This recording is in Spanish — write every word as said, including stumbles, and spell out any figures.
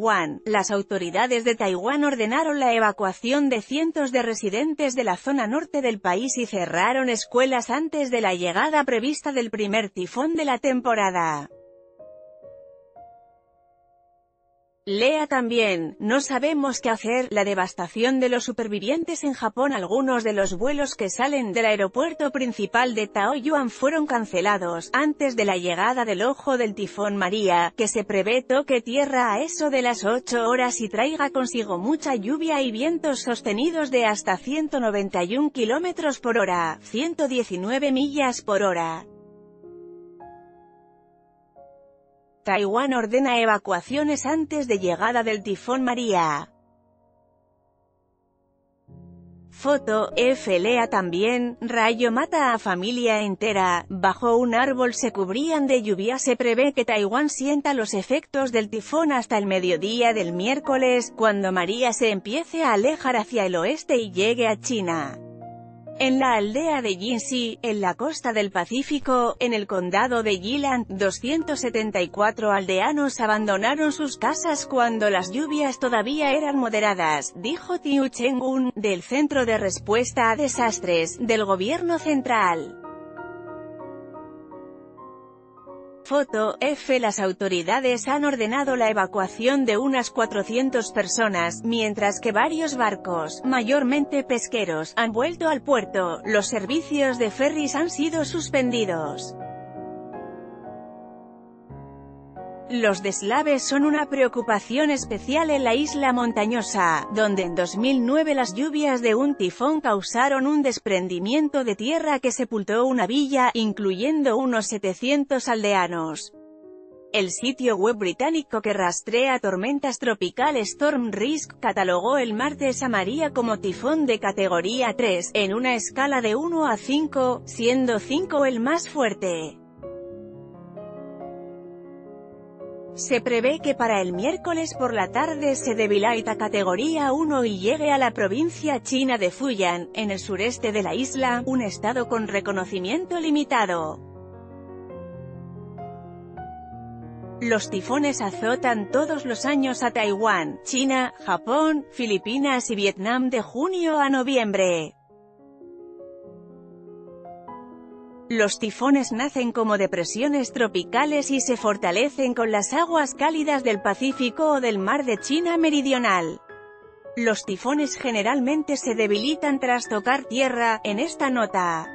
Taiwán, las autoridades de Taiwán ordenaron la evacuación de cientos de residentes de la zona norte del país y cerraron escuelas antes de la llegada prevista del primer tifón de la temporada. Lea también, no sabemos qué hacer, la devastación de los supervivientes en Japón. Algunos de los vuelos que salen del aeropuerto principal de Taoyuan fueron cancelados, antes de la llegada del ojo del tifón María, que se prevé toque tierra a eso de las ocho horas y traiga consigo mucha lluvia y vientos sostenidos de hasta ciento noventa y un kilómetros por hora, ciento diecinueve millas por hora. Taiwán ordena evacuaciones antes de llegada del tifón María. Foto, F. Lea también, rayo mata a familia entera, bajo un árbol se cubrían de lluvia. Se prevé que Taiwán sienta los efectos del tifón hasta el mediodía del miércoles, cuando María se empiece a alejar hacia el oeste y llegue a China. En la aldea de Jinxi, en la costa del Pacífico, en el condado de Yilan, doscientos setenta y cuatro aldeanos abandonaron sus casas cuando las lluvias todavía eran moderadas, dijo Tiu Cheng-un, del Centro de Respuesta a Desastres, del Gobierno Central. Foto, F. Las autoridades han ordenado la evacuación de unas cuatrocientas personas, mientras que varios barcos, mayormente pesqueros, han vuelto al puerto. Los servicios de ferries han sido suspendidos. Los deslaves son una preocupación especial en la isla montañosa, donde en dos mil nueve las lluvias de un tifón causaron un desprendimiento de tierra que sepultó una villa, incluyendo unos setecientos aldeanos. El sitio web británico que rastrea tormentas tropical Storm Risk catalogó el martes a María como tifón de categoría tres, en una escala de uno a cinco, siendo cinco el más fuerte. Se prevé que para el miércoles por la tarde se debilite a categoría uno y llegue a la provincia china de Fujian, en el sureste de la isla, un estado con reconocimiento limitado. Los tifones azotan todos los años a Taiwán, China, Japón, Filipinas y Vietnam de junio a noviembre. Los tifones nacen como depresiones tropicales y se fortalecen con las aguas cálidas del Pacífico o del mar de China Meridional. Los tifones generalmente se debilitan tras tocar tierra, en esta nota.